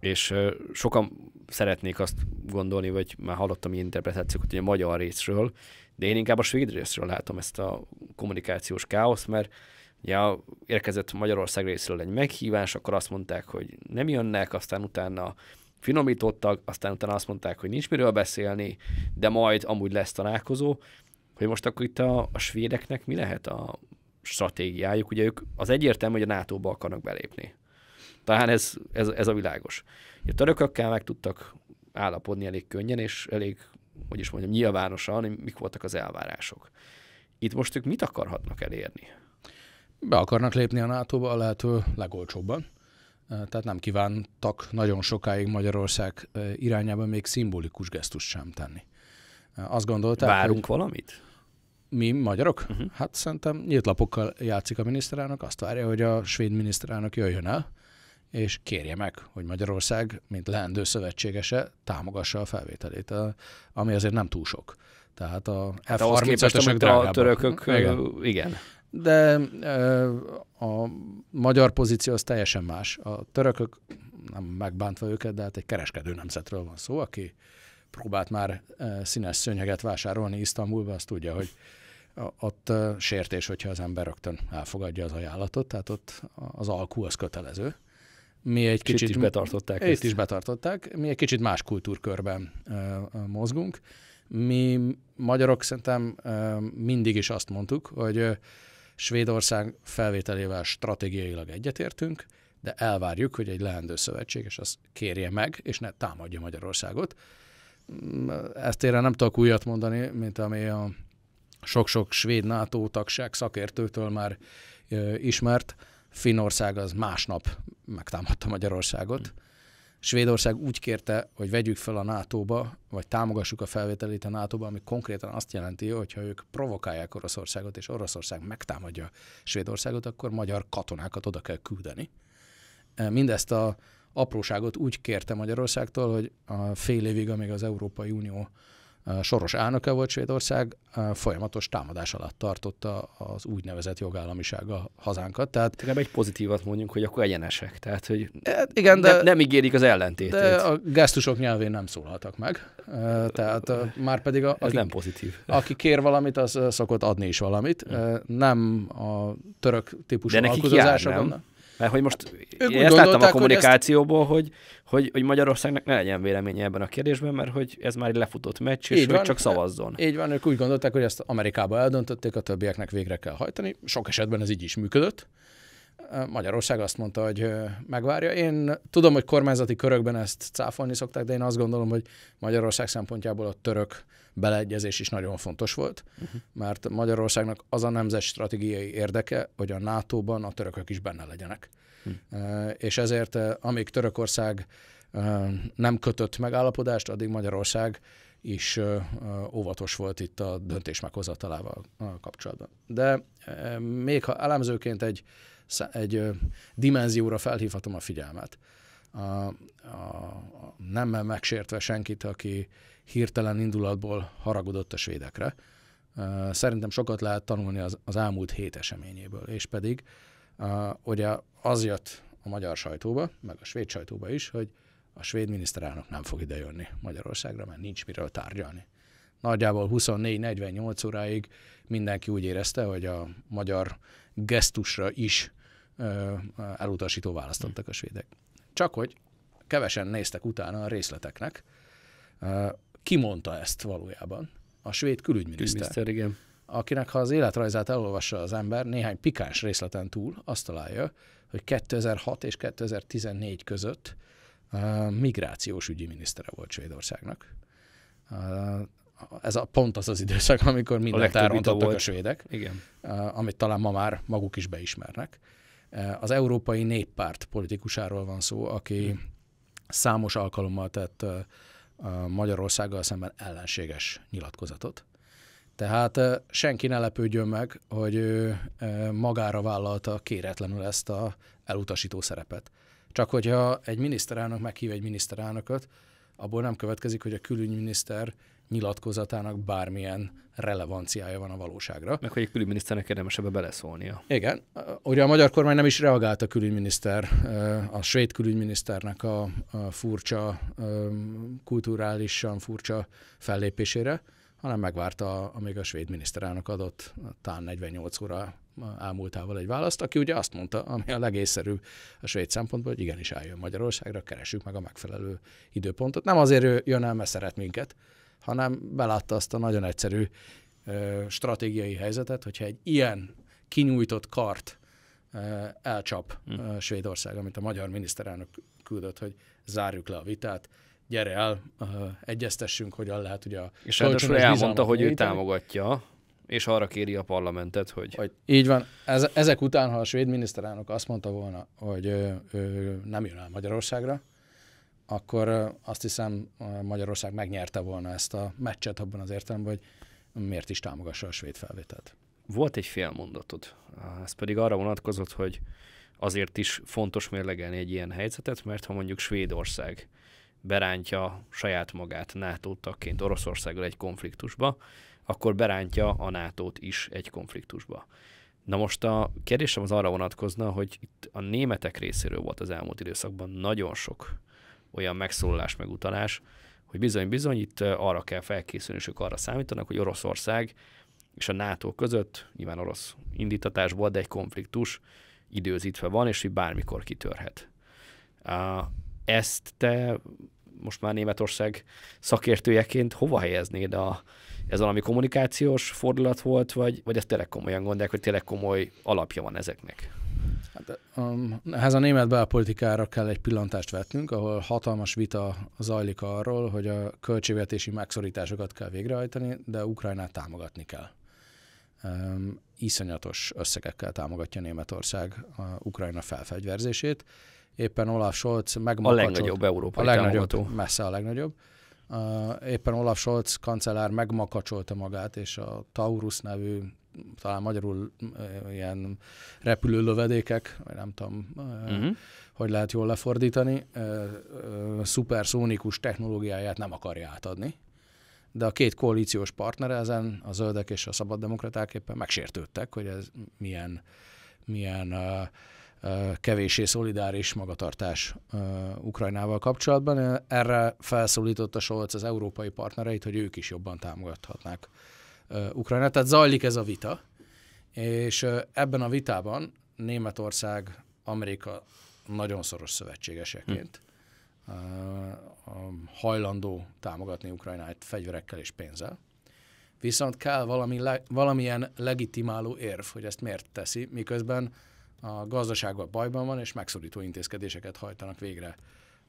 És sokan szeretnék azt gondolni, vagy már hallottam ilyen interpretációkat, hogy a magyar részről, de én inkább a svéd részről látom ezt a kommunikációs káoszt, mert ja, érkezett Magyarország részről egy meghívás, akkor azt mondták, hogy nem jönnek, aztán utána finomítottak, aztán utána azt mondták, hogy nincs miről beszélni, de majd amúgy lesz találkozó, hogy most akkor itt a svédeknek mi lehet a stratégiájuk, ugye ők az egyértelmű, hogy a NATO-ba akarnak belépni. Talán ez a világos. A törökökkel meg tudtak állapodni elég könnyen, és elég, hogy is mondjam, nyilvánosan, mik voltak az elvárások. Itt most ők mit akarhatnak elérni? Be akarnak lépni a NATO-ba a lehető legolcsóbban. Tehát nem kívántak nagyon sokáig Magyarország irányában még szimbolikus gesztust sem tenni. Azt gondolták, várunk valamit? Mi, magyarok? Hát szerintem nyílt lapokkal játszik a miniszterelnök, azt várja, hogy a svéd miniszterelnök jöjjön el, és kérje meg, hogy Magyarország, mint leendő szövetségese, támogassa a felvételét, ami azért nem túl sok. Tehát a F-35-ösök drágább. A törökök, igen. De a magyar pozíció az teljesen más. A törökök, nem megbántva őket, de hát egy kereskedő nemzetről van szó, aki próbált már színes szőnyeget vásárolni Isztambulba, azt tudja, hogy ott sértés, hogyha az ember rögtön elfogadja az ajánlatot, tehát ott az alkú az kötelező. Mi egy kicsit is betartották. Itt is betartották. Mi egy kicsit más kultúrkörben mozgunk. Mi magyarok szerintem mindig is azt mondtuk, hogy Svédország felvételével stratégiailag egyetértünk, de elvárjuk, hogy egy leendő szövetség, és azt kérje meg, és ne támadja Magyarországot. Ezt érre nem tudok újat mondani, mint ami a sok-sok svéd NATO tagság szakértőtől már ismert. Finnország az másnap megtámadta Magyarországot. Svédország úgy kérte, hogy vegyük fel a NATO-ba, vagy támogassuk a felvételét a NATO-ba, ami konkrétan azt jelenti, hogy ha ők provokálják Oroszországot, és Oroszország megtámadja Svédországot, akkor magyar katonákat oda kell küldeni. Mindezt az apróságot úgy kérte Magyarországtól, hogy a fél évig, amíg az Európai Unió soros elnöke volt Svédország, folyamatos támadás alatt tartotta az úgynevezett jogállamisága hazánkat. Tehát egy pozitívat mondjunk, hogy akkor egyenesek. Tehát, hogy igen, de nem ígérik az ellentétét. De a gesztusok nyelvén nem szólaltak meg. Tehát már pedig ez nem pozitív. Aki kér valamit, az szokott adni is valamit. Nem a török típusú alkudozásokon. Mert hogy most én ezt láttam a kommunikációból, hogy Magyarországnak ne legyen véleménye ebben a kérdésben, mert hogy ez már egy lefutott meccs, és hogy csak szavazzon. Így van, ők úgy gondolták, hogy ezt Amerikába eldöntötték, a többieknek végre kell hajtani. Sok esetben ez így is működött. Magyarország azt mondta, hogy megvárja. Én tudom, hogy kormányzati körökben ezt cáfolni szokták, de én azt gondolom, hogy Magyarország szempontjából a török beleegyezés is nagyon fontos volt, mert Magyarországnak az a nemzet stratégiai érdeke, hogy a NATO-ban a törökök is benne legyenek. És ezért, amíg Törökország nem kötött megállapodást, addig Magyarország is óvatos volt itt a döntés meghozatalával kapcsolatban. De még ha elemzőként egy dimenzióra felhívhatom a figyelmet. Nem megsértve senkit, aki hirtelen indulatból haragudott a svédekre. Szerintem sokat lehet tanulni az elmúlt hét eseményéből, és pedig ugye az jött a magyar sajtóba, meg a svéd sajtóba is, hogy a svéd miniszterelnök nem fog idejönni Magyarországra, mert nincs miről tárgyalni. Nagyjából 24-48 óráig mindenki úgy érezte, hogy a magyar gesztusra is elutasító választ adtak a svédek. Csak hogy kevesen néztek utána a részleteknek. Ki mondta ezt valójában? A svéd külügyminiszter, igen. Akinek, ha az életrajzát elolvassa az ember, néhány pikáns részleten túl azt találja, hogy 2006 és 2014 között migrációs ügyi minisztere volt Svédországnak. Ez a, pont az az időszak, amikor mindent elrontottak a svédek, igen. Amit talán ma már maguk is beismernek. Az Európai Néppárt politikusáról van szó, aki számos alkalommal tett Magyarországgal szemben ellenséges nyilatkozatot. Tehát senki ne lepődjön meg, hogy ő magára vállalta kéretlenül ezt az elutasító szerepet. Csak hogyha egy miniszterelnök meghív egy miniszterelnököt, abból nem következik, hogy a külügyminiszter nyilatkozatának bármilyen relevanciája van a valóságra. Meg hogy egy külügyminiszternek érdemes ebbe beleszólnia. Igen. Ugye a magyar kormány nem is reagált a külügyminiszter, a svéd külügyminiszternek a furcsa, kulturálisan furcsa fellépésére, hanem megvárta, amíg a svéd miniszterelnök adott talán 48 óra ámultával egy választ, aki ugye azt mondta, ami a legészszerűbb a svéd szempontból, hogy igenis eljön Magyarországra, keressük meg a megfelelő időpontot. Nem azért jön el, mert szeret minket, hanem belátta azt a nagyon egyszerű stratégiai helyzetet, hogyha egy ilyen kinyújtott kart elcsap Svédország, amit a magyar miniszterelnök küldött, hogy zárjuk le a vitát, gyere el, egyeztessünk, hogyan lehet ugye a... És ráadásul elmondta, hogy ő támogatja, és arra kéri a parlamentet, hogy... Így van. Ezek után, ha a svéd miniszterelnök azt mondta volna, hogy ő nem jön el Magyarországra, akkor azt hiszem Magyarország megnyerte volna ezt a meccset abban az értelemben, hogy miért is támogassa a svéd felvételt. Volt egy félmondatod, ez pedig arra vonatkozott, hogy azért is fontos mérlegelni egy ilyen helyzetet, mert ha mondjuk Svédország berántja saját magát NATO tagként Oroszországgal egy konfliktusba, akkor berántja a NATO-t is egy konfliktusba. Na most a kérdésem az arra vonatkozna, hogy itt a németek részéről volt az elmúlt időszakban nagyon sok olyan megszólalás, megutalás, hogy bizony-bizony itt arra kell felkészülni, és ők arra számítanak, hogy Oroszország és a NATO között, nyilván orosz indítatásból, de egy konfliktus időzítve van, és hogy bármikor kitörhet. Ezt te most már Németország szakértőjeként hova helyeznéd? Ez valami kommunikációs fordulat volt, vagy ezt tényleg komolyan gondolják, hogy tényleg komoly alapja van ezeknek? Hát a német belpolitikára kell egy pillantást vetnünk, ahol hatalmas vita zajlik arról, hogy a költségvetési megszorításokat kell végrehajtani, de Ukrajnát támogatni kell. Iszonyatos összegekkel támogatja Németország Ukrajna felfegyverzését. Éppen Olaf Scholz megmakacsolt. A legnagyobb európai támogató. Messze a legnagyobb. Éppen Olaf Scholz kancellár megmakacsolta magát, és a Taurus nevű, talán magyarul ilyen repülőlövedékek, vagy nem tudom, hogy lehet jól lefordítani, szuperszónikus technológiáját nem akarja átadni. De a két koalíciós partnere ezen, a zöldek és a szabaddemokraták éppen megsértődtek, hogy ez milyen kevéssé szolidáris magatartás Ukrajnával kapcsolatban. Erre felszólította Scholz az európai partnereit, hogy ők is jobban támogathatnák Ukrajnát. Tehát zajlik ez a vita, és ebben a vitában Németország, Amerika nagyon szoros szövetségeseként hajlandó támogatni Ukrajnát fegyverekkel és pénzzel. Viszont kell valamilyen legitimáló érv, hogy ezt miért teszi, miközben a gazdasággal bajban van, és megszorító intézkedéseket hajtanak végre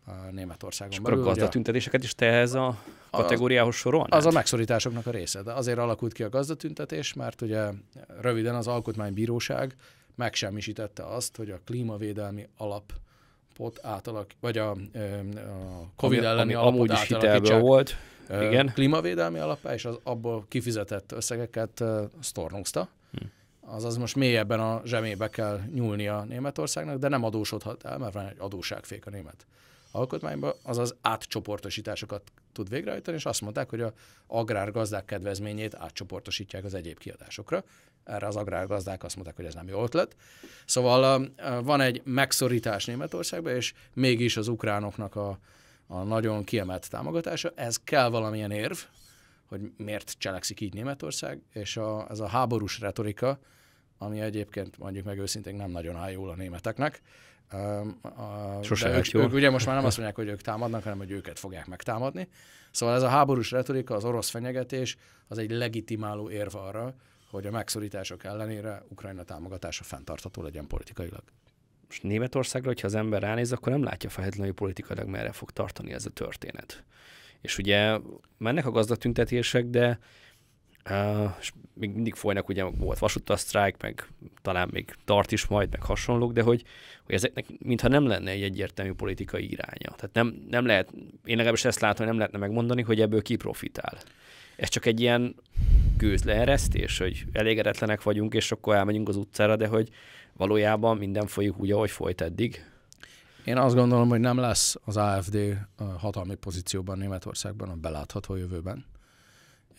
a Németországon belül. És a gazdatüntetéseket is te ehhez a kategóriához sorolnád? Az a megszorításoknak a része. De azért alakult ki a gazdatüntetés, mert ugye röviden az Alkotmánybíróság megsemmisítette azt, hogy a klímavédelmi alapot vagy a COVID elleni alapot átalakítsák volt. Igen. Klímavédelmi alapá, és az abból kifizetett összegeket sztornózta. Azaz most mélyebben a zsemébe kell nyúlnia Németországnak, de nem adósodhat el, mert van egy adósságfék a német alkotmányban, azaz átcsoportosításokat tud végrehajtani, és azt mondták, hogy az agrárgazdák kedvezményét átcsoportosítják az egyéb kiadásokra. Erre az agrárgazdák azt mondták, hogy ez nem jó ötlet. Szóval van egy megszorítás Németországban, és mégis az ukránoknak a nagyon kiemelt támogatása. Ez kell valamilyen érv, hogy miért cselekszik így Németország, és ez a háborús retorika, ami egyébként mondjuk meg őszintén nem nagyon áll jól a németeknek. Ők ugye most már nem azt mondják, hogy ők támadnak, hanem hogy őket fogják megtámadni. Szóval ez a háborús retorika, az orosz fenyegetés, az egy legitimáló érv arra, hogy a megszorítások ellenére Ukrajna támogatása fenntartható legyen politikailag. Most Németországra, hogyha az ember ránéz, akkor nem látja feltétlenül, hogy politikailag merre fog tartani ez a történet. És ugye mennek a gazdatüntetések, de még mindig folynak, ugye volt vasúta sztrájk, meg talán még tart is majd, meg hasonlók, de hogy ezeknek mintha nem lenne egy egyértelmű politikai iránya. Tehát nem lehet, én legalábbis ezt látom, hogy nem lehetne megmondani, hogy ebből ki profitál. Ez csak egy ilyen gőzleeresztés, hogy elégedetlenek vagyunk, és akkor elmegyünk az utcára, de hogy valójában minden folyik úgy, ahogy folyt eddig. Én azt gondolom, hogy nem lesz az AfD hatalmi pozícióban Németországban a belátható jövőben.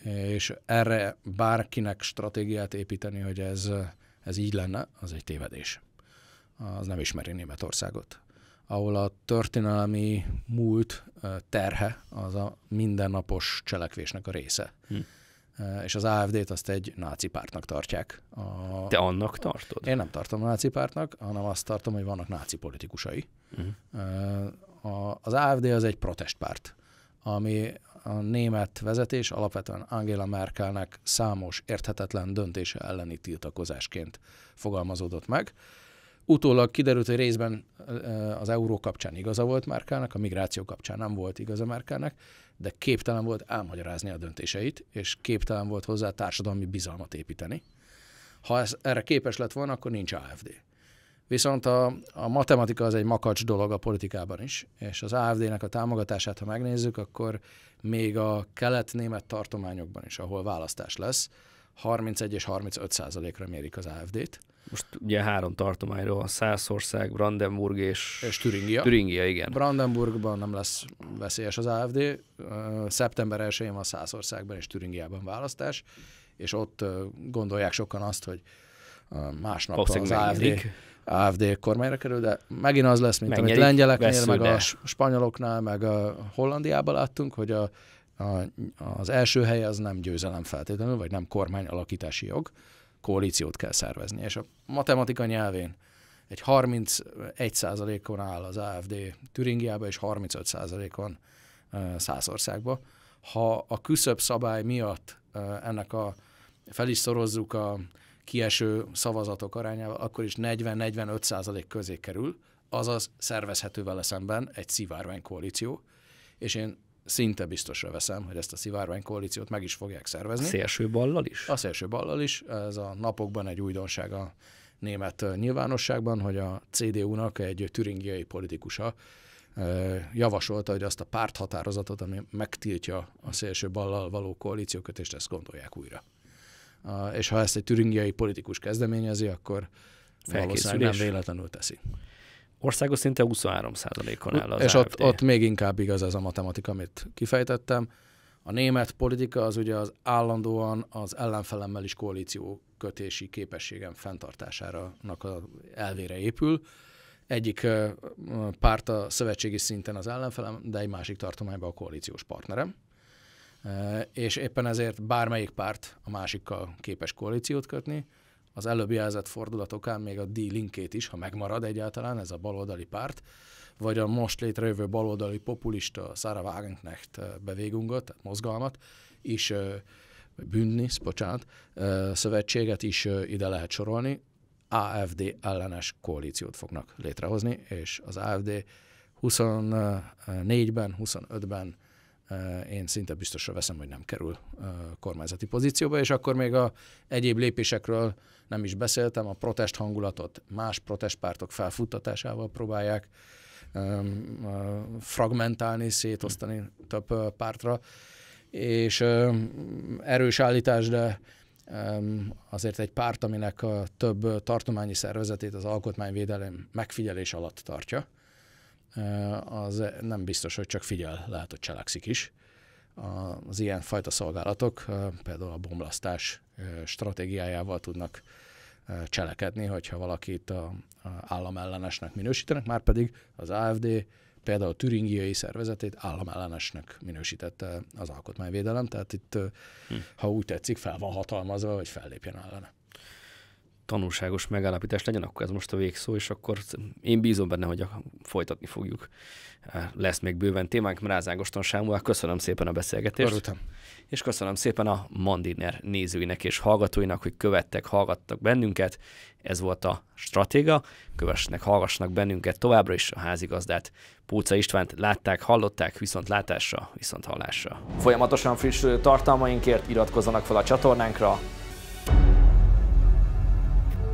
És erre bárkinek stratégiát építeni, hogy ez így lenne, az egy tévedés. Az nem ismeri Németországot, ahol a történelmi múlt terhe az a mindennapos cselekvésnek a része. És az AfD-t azt egy náci pártnak tartják. Te annak tartod? Én nem tartom náci pártnak, hanem azt tartom, hogy vannak náci politikusai. Az AfD az egy protestpárt, ami a német vezetés alapvetően Angela Merkelnek számos érthetetlen döntése elleni tiltakozásként fogalmazódott meg. Utólag kiderült, hogy részben az euró kapcsán igaza volt Merkelnek, a migráció kapcsán nem volt igaza Merkelnek, de képtelen volt elmagyarázni a döntéseit, és képtelen volt hozzá társadalmi bizalmat építeni. Ha erre képes lett volna, akkor nincs AfD. Viszont a matematika az egy makacs dolog a politikában is, és az AfD-nek a támogatását, ha megnézzük, akkor még a kelet-német tartományokban is, ahol választás lesz, 31% és 35% mérik az AfD-t. Most ugye 3 tartományról, Szászország, Brandenburg és Türingia. Türingia, igen. Brandenburgban nem lesz veszélyes az AfD. Szeptember 1-én van Szászországban és Türingiában választás, és ott gondolják sokan azt, hogy másnap az AfD kormányra kerül, de megint az lesz, mint megnyerik, amit lengyeleknél, veszül, meg a spanyoloknál, meg a Hollandiában láttunk, hogy az első hely az nem győzelem feltétlenül, vagy nem kormányalakítási jog, koalíciót kell szervezni. És a matematika nyelvén egy 31%-on áll az AfD Türingiába, és 35%-on Szászországba. Ha a küszöbb szabály miatt ennek fel is szorozzuk a kieső szavazatok arányával, akkor is 40-45% közé kerül, azaz szervezhető vele szemben egy szivárványkoalíció, és én szinte biztosra veszem, hogy ezt a szivárványkoalíciót meg is fogják szervezni. A szélső ballal is? A szélső ballal is. Ez a napokban egy újdonság a német nyilvánosságban, hogy a CDU-nak egy türingiai politikusa javasolta, hogy azt a párthatározatot, ami megtiltja a szélső ballal való koalíciókötést, ezt gondolják újra. És ha ezt egy türingiai politikus kezdeményezi, akkor valószínűleg nem véletlenül teszi. Országos szinte 23%-on áll az AfD. És ott még inkább igaz ez a matematika, amit kifejtettem. A német politika az ugye az állandóan az ellenfelemmel is koalíciókötési képességem fenntartására az elvére épül. Egyik párt a szövetségi szinten az ellenfelem, de egy másik tartományban a koalíciós partnerem. És éppen ezért bármelyik párt a másikkal képes koalíciót kötni. Az előbb jelzett fordulatokán még a D-linkét is, ha megmarad egyáltalán, ez a baloldali párt, vagy a most létrejövő baloldali populista Sarah Wagenknecht bevégungot, tehát mozgalmat, és Bündnis, bocsánat, szövetséget is ide lehet sorolni. AfD ellenes koalíciót fognak létrehozni, és az AfD 24-ben, 25-ben én szinte biztosra veszem, hogy nem kerül kormányzati pozícióba, és akkor még az egyéb lépésekről nem is beszéltem, a protest hangulatot más protestpártok felfuttatásával próbálják fragmentálni, szétosztani több pártra, és erős állítás, de azért egy párt, aminek a több tartományi szervezetét az alkotmányvédelem megfigyelés alatt tartja, az nem biztos, hogy csak figyel, lehet, hogy cselekszik is. Az ilyen fajta szolgálatok például a bomlasztás stratégiájával tudnak cselekedni, hogyha valakit államellenesnek minősítenek, már pedig az AfD például a türingiai szervezetét államellenesnek minősítette az alkotmányvédelem, tehát itt, ha úgy tetszik, fel van hatalmazva, hogy fellépjen ellene. tanulságos megállapítás legyen, akkor ez most a végszó, és akkor én bízom benne, hogy folytatni fogjuk. Lesz még bőven témánk. Mráz Ágoston Sámuel, köszönöm szépen a beszélgetést. Örültem. És köszönöm szépen a Mandiner nézőinek és hallgatóinak, hogy követtek, hallgattak bennünket. Ez volt a Stratéga. Kövessenek, hallgassanak bennünket továbbra is. A házigazdát, Póca Istvánt látták, hallották, viszontlátásra, viszonthallásra. Folyamatosan friss tartalmainkért iratkozzanak fel a csatornánkra.